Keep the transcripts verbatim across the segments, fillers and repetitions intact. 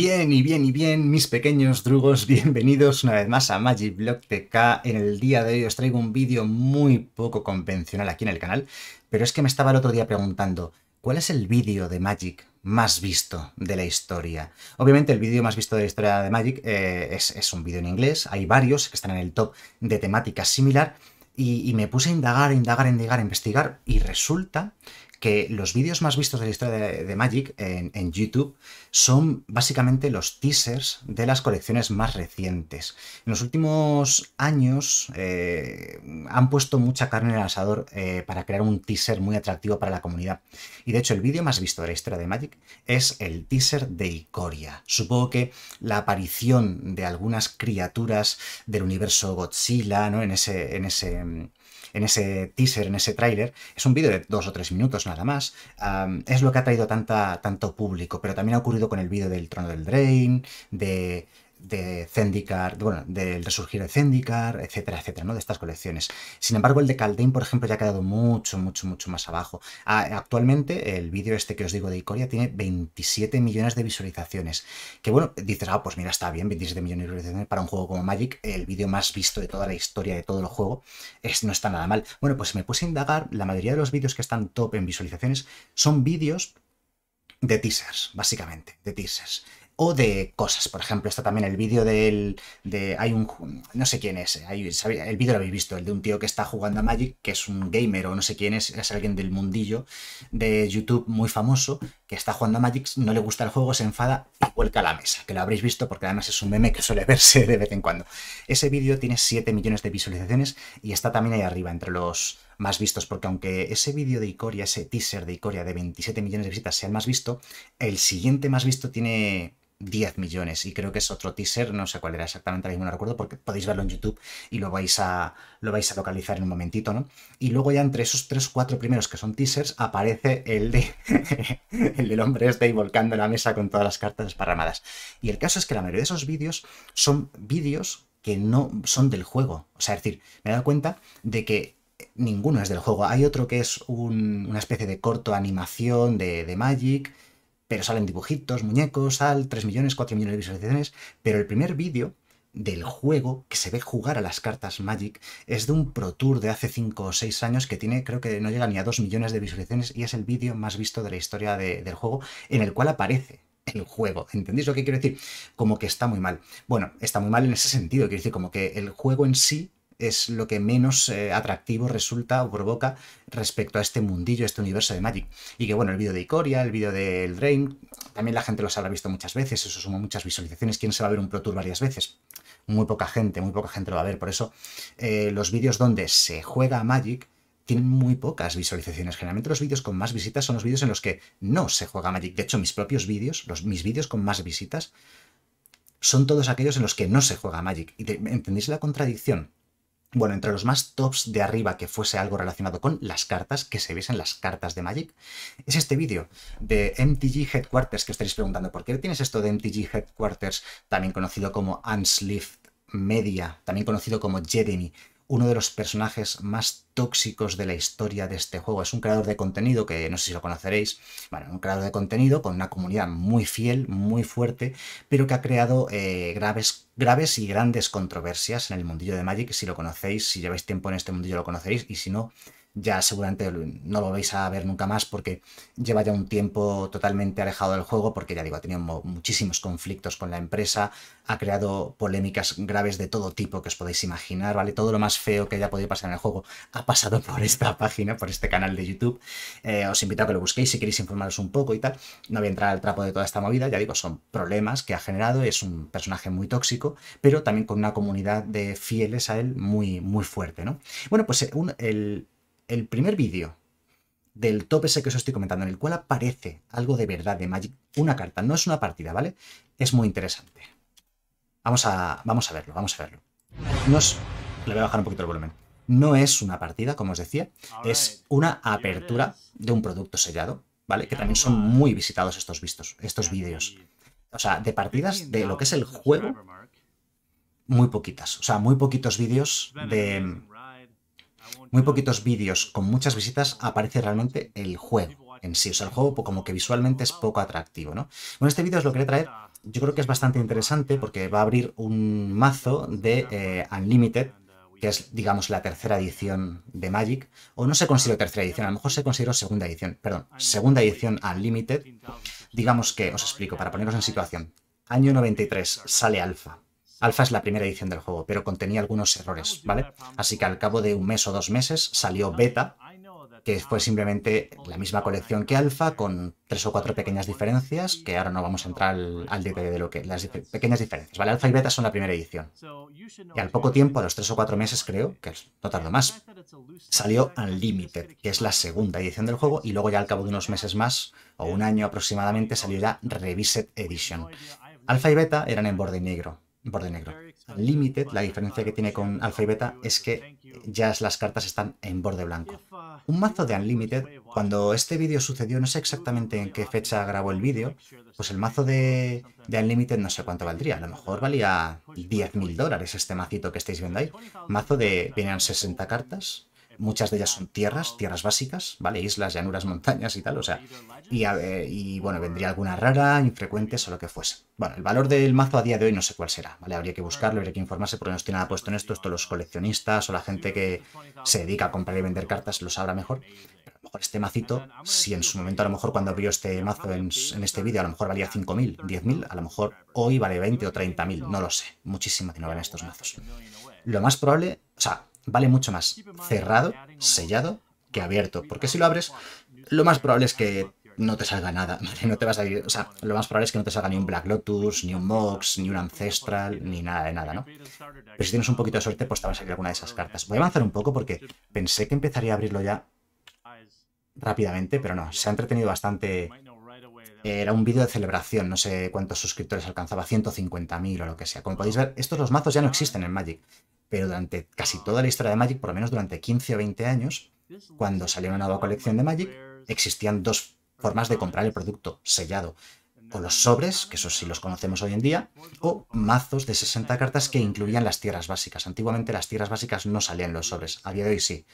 Bien, y bien, y bien, mis pequeños drugos, bienvenidos una vez más a Magic Blog T K. En el día de hoy os traigo un vídeo muy poco convencional aquí en el canal, pero es que me estaba el otro día preguntando, ¿cuál es el vídeo de Magic más visto de la historia? Obviamente el vídeo más visto de la historia de Magic eh, es, es un vídeo en inglés, hay varios que están en el top de temática similar, y, y me puse a indagar, indagar, indagar, investigar, y resulta que los vídeos más vistos de la historia de, de Magic en, en YouTube son básicamente los teasers de las colecciones más recientes. En los últimos años eh, han puesto mucha carne en el asador eh, para crear un teaser muy atractivo para la comunidad. Y de hecho el vídeo más visto de la historia de Magic es el teaser de Ikoria. Supongo que la aparición de algunas criaturas del universo Godzilla, ¿no? en ese... En ese En ese teaser, en ese tráiler, es un vídeo de dos o tres minutos nada más, um, es lo que ha traído tanta, tanto público, pero también ha ocurrido con el vídeo del trono del Drain, de, de Zendikar, bueno, del resurgir de Zendikar, etcétera, etcétera, ¿no? De estas colecciones. Sin embargo, el de Kaldheim, por ejemplo, ya ha quedado mucho, mucho, mucho más abajo. Ah, actualmente, el vídeo este que os digo de Ikoria tiene veintisiete millones de visualizaciones. Que bueno, dices, ah, pues mira, está bien, veintisiete millones de visualizaciones para un juego como Magic, el vídeo más visto de toda la historia de todo el juego, es, no está nada mal. Bueno, pues me puse a indagar, la mayoría de los vídeos que están top en visualizaciones son vídeos de teasers, básicamente, de teasers. O de cosas, por ejemplo, está también el vídeo del... De, hay un... no sé quién es, hay, el vídeo lo habéis visto, el de un tío que está jugando a Magic, que es un gamer o no sé quién es, es alguien del mundillo de YouTube muy famoso, que está jugando a Magic, no le gusta el juego, se enfada y vuelca a la mesa, que lo habréis visto porque además es un meme que suele verse de vez en cuando. Ese vídeo tiene siete millones de visualizaciones y está también ahí arriba, entre los más vistos, porque aunque ese vídeo de Ikoria, ese teaser de Ikoria de veintisiete millones de visitas sea el más visto, el siguiente más visto tiene diez millones, y creo que es otro teaser, no sé cuál era exactamente, ahora mismo no recuerdo, porque podéis verlo en YouTube y lo vais a, lo vais a localizar en un momentito, ¿no? Y luego ya entre esos tres o cuatro primeros que son teasers aparece el de el del hombre este y volcando la mesa con todas las cartas desparramadas. Y el caso es que la mayoría de esos vídeos son vídeos que no son del juego, o sea, es decir, me he dado cuenta de que ninguno es del juego. Hay otro que es un, una especie de corto animación de, de Magic, pero salen dibujitos, muñecos, sal, tres millones, cuatro millones de visualizaciones, pero el primer vídeo del juego que se ve jugar a las cartas Magic es de un Pro Tour de hace cinco o seis años que tiene, creo que no llega ni a dos millones de visualizaciones, y es el vídeo más visto de la historia de, del juego, en el cual aparece el juego. ¿Entendéis lo que quiero decir? Como que está muy mal. Bueno, está muy mal en ese sentido, quiero decir, como que el juego en sí es lo que menos eh, atractivo resulta o provoca respecto a este mundillo, a este universo de Magic. Y que bueno, el vídeo de Ikoria, el vídeo de Eldraine, también la gente los habrá visto muchas veces, eso suma muchas visualizaciones. ¿Quién se va a ver un Pro Tour varias veces? Muy poca gente, muy poca gente lo va a ver. Por eso eh, los vídeos donde se juega Magic tienen muy pocas visualizaciones. Generalmente los vídeos con más visitas son los vídeos en los que no se juega Magic. De hecho, mis propios vídeos, los, mis vídeos con más visitas, son todos aquellos en los que no se juega Magic. ¿Y te, entendéis la contradicción? Bueno, entre los más tops de arriba que fuese algo relacionado con las cartas, que se viesen las cartas de Magic, es este vídeo de M T G Headquarters, que os estaréis preguntando, ¿por qué tienes esto de M T G Headquarters, también conocido como Unsleeved Media, también conocido como Jeremy, uno de los personajes más tóxicos de la historia de este juego? Es un creador de contenido que, no sé si lo conoceréis, bueno, un creador de contenido con una comunidad muy fiel, muy fuerte, pero que ha creado eh, graves graves y grandes controversias en el mundillo de Magic. Si lo conocéis, si lleváis tiempo en este mundillo lo conoceréis, y si no, ya seguramente no lo vais a ver nunca más porque lleva ya un tiempo totalmente alejado del juego, porque ya digo, ha tenido muchísimos conflictos con la empresa, ha creado polémicas graves de todo tipo que os podéis imaginar, ¿vale? Todo lo más feo que haya podido pasar en el juego ha pasado por esta página, por este canal de YouTube. Eh, os invito a que lo busquéis si queréis informaros un poco y tal. No voy a entrar al trapo de toda esta movida, ya digo, son problemas que ha generado, es un personaje muy tóxico, pero también con una comunidad de fieles a él muy, muy fuerte, ¿no? Bueno, pues un, el... El primer vídeo del top ese que os estoy comentando, en el cual aparece algo de verdad de Magic, una carta, no es una partida, ¿vale? Es muy interesante. Vamos a, vamos a verlo, vamos a verlo. No es, le voy a bajar un poquito el volumen. No es una partida, como os decía, es una apertura de un producto sellado, ¿vale? Que también son muy visitados estos vistos, estos vídeos. O sea, de partidas de lo que es el juego, muy poquitas. O sea, muy poquitos vídeos de... Muy poquitos vídeos con muchas visitas aparece realmente el juego en sí. O sea, el juego como que visualmente es poco atractivo, ¿no? Bueno, este vídeo os lo quería traer yo creo que es bastante interesante porque va a abrir un mazo de eh, Unlimited, que es, digamos, la tercera edición de Magic, o no se considera tercera edición, a lo mejor se considera segunda edición, perdón, segunda edición Unlimited. Digamos que, os explico, para poneros en situación, año noventa y tres sale Alpha. Alpha es la primera edición del juego, pero contenía algunos errores, ¿vale? Así que al cabo de un mes o dos meses salió Beta, que fue simplemente la misma colección que Alpha, con tres o cuatro pequeñas diferencias, que ahora no vamos a entrar al, al detalle de lo que las dif pequeñas diferencias, ¿vale? Alpha y Beta son la primera edición. Y al poco tiempo, a los tres o cuatro meses creo, que no tardó más, salió Unlimited, que es la segunda edición del juego, y luego ya al cabo de unos meses más, o un año aproximadamente, salió la Revised Edition. Alpha y Beta eran en borde negro. Borde negro. Unlimited, la diferencia que tiene con Alpha y Beta es que ya las cartas están en borde blanco. Un mazo de Unlimited, cuando este vídeo sucedió, no sé exactamente en qué fecha grabó el vídeo, pues el mazo de, de Unlimited no sé cuánto valdría, a lo mejor valía diez mil dólares este macito que estáis viendo ahí. Mazo de, vienen sesenta cartas, muchas de ellas son tierras, tierras básicas, ¿vale? Islas, llanuras, montañas y tal, o sea, y, eh, y bueno, vendría alguna rara, infrecuentes o lo que fuese. Bueno, el valor del mazo a día de hoy no sé cuál será, ¿vale? Habría que buscarlo, habría que informarse porque no estoy nada puesto en esto, esto los coleccionistas o la gente que se dedica a comprar y vender cartas lo sabrá mejor. Pero a lo mejor este macito, si en su momento, a lo mejor cuando abrió este mazo en, en este vídeo, a lo mejor valía cinco mil, diez mil, a lo mejor hoy vale veinte o treinta mil, no lo sé, muchísimo dinero en estos mazos. Lo más probable, o sea, vale mucho más cerrado, sellado, que abierto. Porque si lo abres, lo más probable es que no te salga nada. No te vas a ir, o sea, lo más probable es que no te salga ni un Black Lotus, ni un Mox, ni un Ancestral, ni nada de nada, ¿no? Pero si tienes un poquito de suerte, pues te va a salir alguna de esas cartas. Voy a avanzar un poco porque pensé que empezaría a abrirlo ya rápidamente, pero no. Se ha entretenido bastante. Era un vídeo de celebración, no sé cuántos suscriptores alcanzaba, ciento cincuenta mil o lo que sea. Como podéis ver, estos los mazos ya no existen en Magic. Pero durante casi toda la historia de Magic, por lo menos durante quince o veinte años, cuando salió una nueva colección de Magic, existían dos formas de comprar el producto sellado. O los sobres, que eso sí los conocemos hoy en día, o mazos de sesenta cartas que incluían las tierras básicas. Antiguamente las tierras básicas no salían en los sobres, a día de hoy sí.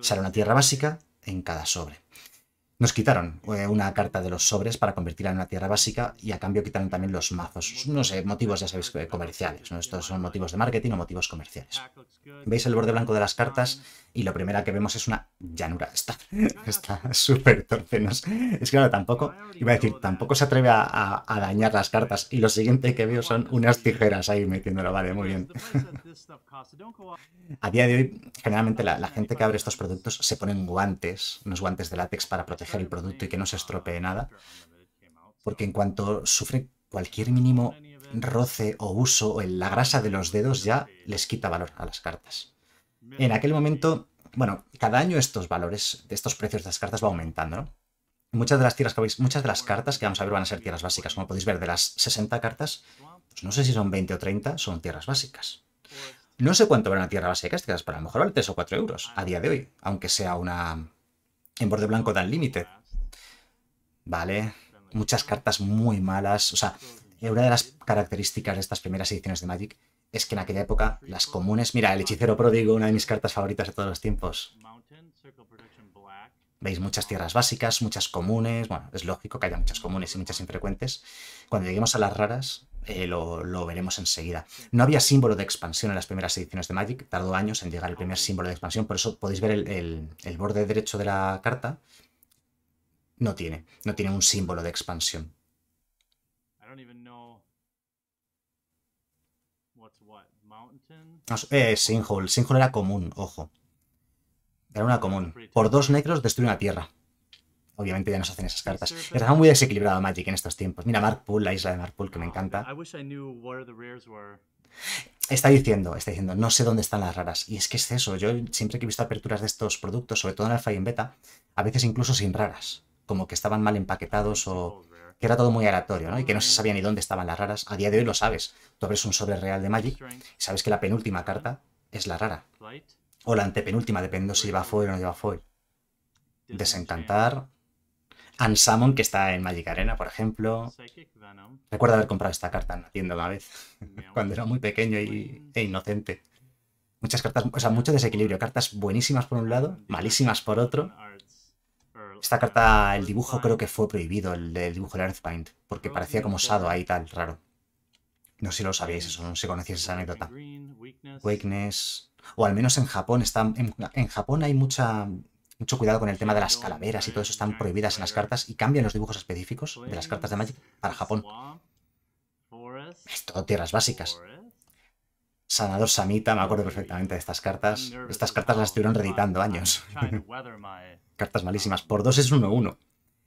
Sale una tierra básica en cada sobre. Nos quitaron una carta de los sobres para convertirla en una tierra básica y a cambio quitaron también los mazos. No sé, motivos, ya sabéis, comerciales, ¿no? Estos son motivos de marketing o motivos comerciales. Veis el borde blanco de las cartas y lo primero que vemos es una llanura. Está súper torpe. ¿No? Es que claro, tampoco, iba a decir, tampoco se atreve a, a, a dañar las cartas. Y lo siguiente que veo son unas tijeras ahí metiéndolo. Vale, muy bien. A día de hoy, generalmente la, la gente que abre estos productos se ponen guantes, unos guantes de látex para proteger el producto y que no se estropee nada, porque en cuanto sufre cualquier mínimo roce o uso o en la grasa de los dedos ya les quita valor a las cartas. En aquel momento, bueno, cada año estos valores, estos precios de las cartas va aumentando, ¿no? Muchas de las tierras que veis, muchas de las cartas que vamos a ver van a ser tierras básicas, como podéis ver de las sesenta cartas, pues no sé si son veinte o treinta, son tierras básicas. No sé cuánto vale una tierra básica, pero a lo mejor vale tres o cuatro euros a día de hoy, aunque sea una... En borde blanco de Unlimited, ¿vale? Muchas cartas muy malas. O sea, una de las características de estas primeras ediciones de Magic es que en aquella época las comunes... Mira, el hechicero pródigo, una de mis cartas favoritas de todos los tiempos. Veis muchas tierras básicas, muchas comunes. Bueno, es lógico que haya muchas comunes y muchas infrecuentes. Cuando lleguemos a las raras, eh, lo, lo veremos enseguida. No había símbolo de expansión en las primeras ediciones de Magic. Tardó años en llegar el primer símbolo de expansión. Por eso podéis ver el, el, el borde derecho de la carta. No tiene. No tiene un símbolo de expansión. Eh, Sinkhole. Sinkhole era común, ojo. Era una común. Por dos negros destruye una tierra. Obviamente ya no se hacen esas cartas. Estaba muy desequilibrado Magic en estos tiempos. Mira Mark Poole, la isla de Mark Poole, que me encanta. Está diciendo, está diciendo, no sé dónde están las raras. Y es que es eso. Yo siempre que he visto aperturas de estos productos, sobre todo en alfa y en beta, a veces incluso sin raras. Como que estaban mal empaquetados o... que era todo muy aleatorio, ¿no? Y que no se sabía ni dónde estaban las raras. A día de hoy lo sabes. Tú abres un sobre real de Magic y sabes que la penúltima carta es la rara. O la antepenúltima, dependiendo si lleva foil o no lleva foil. Desencantar. Unsummon, que está en Magic Arena, por ejemplo. Recuerdo haber comprado esta carta en una tienda una vez, cuando era muy pequeño y, e inocente. Muchas cartas, o sea, mucho desequilibrio. Cartas buenísimas por un lado, malísimas por otro. Esta carta, el dibujo creo que fue prohibido, el, el dibujo de Earthbind, porque parecía como Sado ahí tal, raro. No sé si lo sabíais eso, no sé si conocíais esa anécdota. Weakness. O al menos en Japón está. En, en Japón hay mucha, mucho cuidado con el tema de las calaveras y todo eso, están prohibidas en las cartas y cambian los dibujos específicos de las cartas de Magic para Japón. Es todo tierras básicas. Sanador Samita, me acuerdo perfectamente de estas cartas. Estas cartas las estuvieron reeditando años. Cartas malísimas. Por dos es uno uno.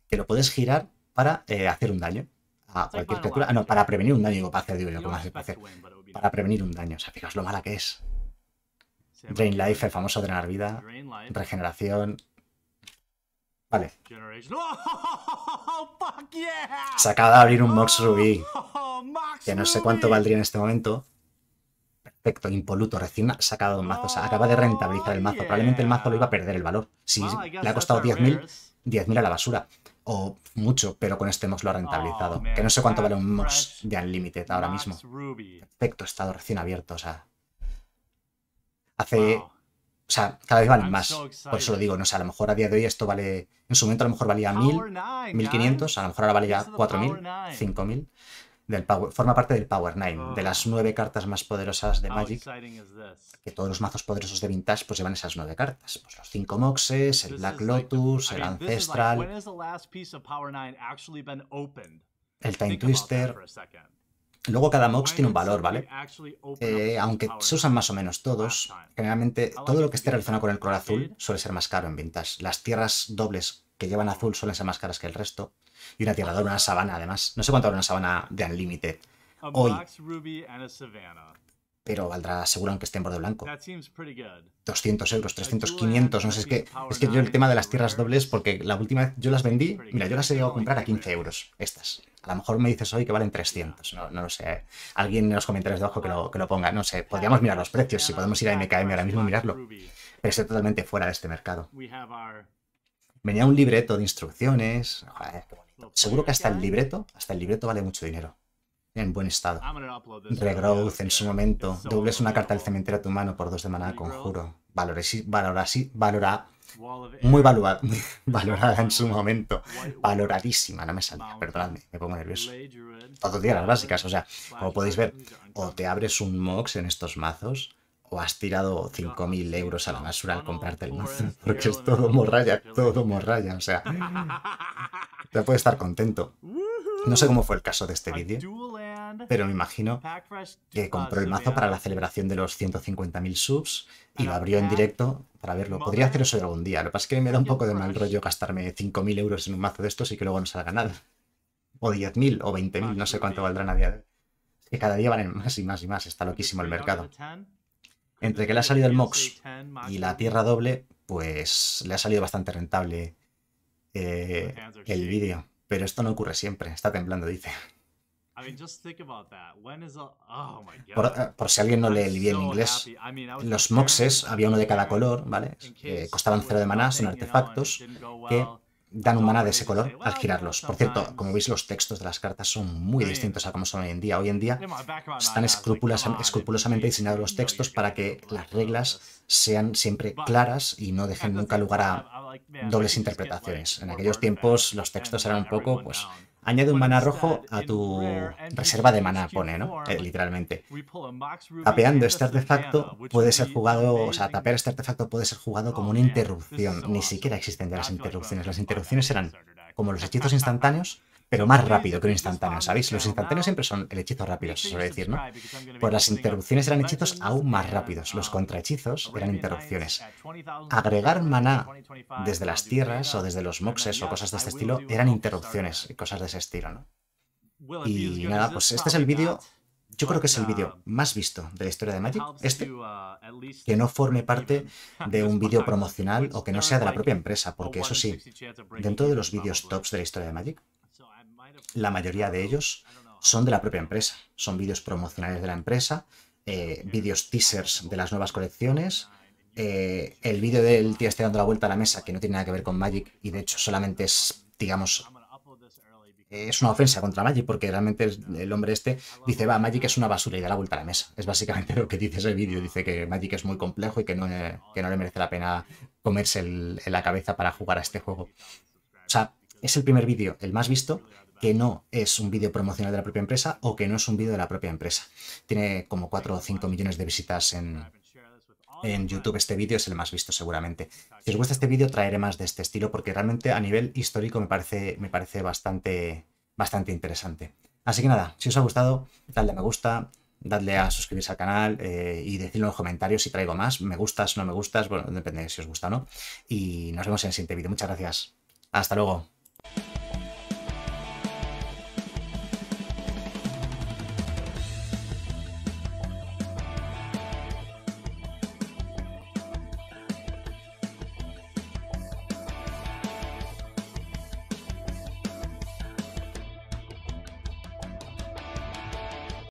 Que lo puedes girar para eh, hacer un daño. A cualquier criatura. Ah, no, para prevenir un daño, digo, para hacer, digo yo, ¿cómo se puede hacer? Para prevenir un daño. O sea, fijaos lo mala que es. Drain Life, el famoso drenar vida. Regeneración. Vale. Se acaba de abrir un Mox Rubí. Que no sé cuánto valdría en este momento. Perfecto, impoluto, recién sacado de un mazo. O sea, acaba de rentabilizar el mazo. Probablemente el mazo lo iba a perder el valor. Si le ha costado diez mil, diez mil a la basura. O mucho, pero con este Mox lo ha rentabilizado. Que no sé cuánto vale un Mox de Unlimited ahora mismo. Perfecto, estado recién abierto, o sea. Hace... O sea, cada vez valen más. Por eso lo digo, no o sé, sea, a lo mejor a día de hoy esto vale... En su momento a lo mejor valía mil, mil quinientos, a lo mejor ahora vale ya cuatro mil, cinco mil. Del Power, forma parte del Power Nine, de las nueve cartas más poderosas de Magic, que todos los mazos poderosos de Vintage pues llevan esas nueve cartas, pues los cinco Moxes, el Black Lotus, el Ancestral, el Time Twister. Luego cada Mox tiene un valor, ¿vale? Eh, aunque se usan más o menos todos, generalmente todo lo que esté relacionado con el color azul suele ser más caro en Vintage. Las tierras dobles que llevan azul suelen ser más caras que el resto. Y una tierra doble, una sabana, además. No sé cuánto vale una sabana de Unlimited hoy. Pero valdrá seguro aunque esté en borde blanco. doscientos euros, trescientos, quinientos, no sé. Es que, es que yo el tema de las tierras dobles, porque la última vez yo las vendí, mira, yo las he llegado a comprar a quince euros, estas. A lo mejor me dices hoy que valen trescientos, no, no lo sé. Alguien en los comentarios de abajo que lo, que lo ponga, no sé. Podríamos mirar los precios, si podemos ir a M K M ahora mismo y mirarlo. Pero estoy totalmente fuera de este mercado. Venía un libreto de instrucciones. Joder, qué bonito. Seguro que hasta el libreto, hasta el libreto vale mucho dinero. En buen estado. Regrowth en su momento. Dobles una carta del cementerio a tu mano por dos de maná, conjuro. Valora, sí, valora, sí, valora. Muy valuada, muy valorada en su momento. Valoradísima, no me salía, perdonadme, me pongo nervioso. Todo día las básicas, o sea, como podéis ver, o te abres un Mox en estos mazos, o has tirado cinco mil euros a la basura al comprarte el mazo, porque es todo morralla, todo morralla, o sea, te puedes estar contento. No sé cómo fue el caso de este vídeo, pero me imagino que compró el mazo para la celebración de los ciento cincuenta mil subs y lo abrió en directo para verlo. Podría hacer eso algún día, lo que pasa es que me da un poco de mal rollo gastarme cinco mil euros en un mazo de estos y que luego no salga nada. O diez mil o veinte mil, no sé cuánto valdrán a día de hoy. Es que cada día valen más y más y más, está loquísimo el mercado. Entre que le ha salido el Mox y la tierra doble, pues le ha salido bastante rentable eh, el vídeo. Pero esto no ocurre siempre. Está temblando, dice. Por, por si alguien no lee el bien inglés, los Moxes, había uno de cada color, ¿vale? Eh, costaban cero de maná, son artefactos que dan un maná de ese color al girarlos. Por cierto, como veis, los textos de las cartas son muy distintos a como son hoy en día. Hoy en día están escrupulosamente diseñados los textos para que las reglas sean siempre claras y no dejen nunca lugar a dobles interpretaciones. En aquellos tiempos los textos eran un poco, pues... Añade un maná rojo a tu reserva de maná, pone, ¿no? Eh, literalmente. Tapeando este artefacto puede ser jugado, o sea, tapear este artefacto puede ser jugado como una interrupción. Ni siquiera existen ya las interrupciones. Las interrupciones eran como los hechizos instantáneos, pero más rápido que un instantáneo, ¿sabéis? Los instantáneos siempre son el hechizo rápido, se suele decir, ¿no? Pues las interrupciones eran hechizos aún más rápidos. Los contrahechizos eran interrupciones. Agregar maná desde las tierras o desde los moxes o cosas de este estilo eran interrupciones y cosas de ese estilo, ¿no? Y nada, pues este es el vídeo... Yo creo que es el vídeo más visto de la historia de Magic, este, que no forme parte de un vídeo promocional o que no sea de la propia empresa, porque eso sí, dentro de los vídeos tops de la historia de Magic, la mayoría de ellos son de la propia empresa. Son vídeos promocionales de la empresa, eh, vídeos teasers de las nuevas colecciones, eh, el vídeo del tío este dando la vuelta a la mesa, que no tiene nada que ver con Magic y de hecho solamente es, digamos, es una ofensa contra Magic porque realmente el hombre este dice, va, Magic es una basura y da la vuelta a la mesa. Es básicamente lo que dice ese vídeo. Dice que Magic es muy complejo y que no, eh, que no le merece la pena comerse el, la cabeza para jugar a este juego. O sea, es el primer vídeo, el más visto, que no es un vídeo promocional de la propia empresa o que no es un vídeo de la propia empresa. Tiene como cuatro o cinco millones de visitas en, en YouTube. Este vídeo es el más visto seguramente. Si os gusta este vídeo traeré más de este estilo porque realmente a nivel histórico me parece, me parece bastante, bastante interesante. Así que nada, si os ha gustado, dadle a me gusta, dadle a suscribirse al canal eh, y decidlo en los comentarios si traigo más. Me gustas, no me gustas, bueno, depende de si os gusta o no. Y nos vemos en el siguiente vídeo. Muchas gracias. Hasta luego.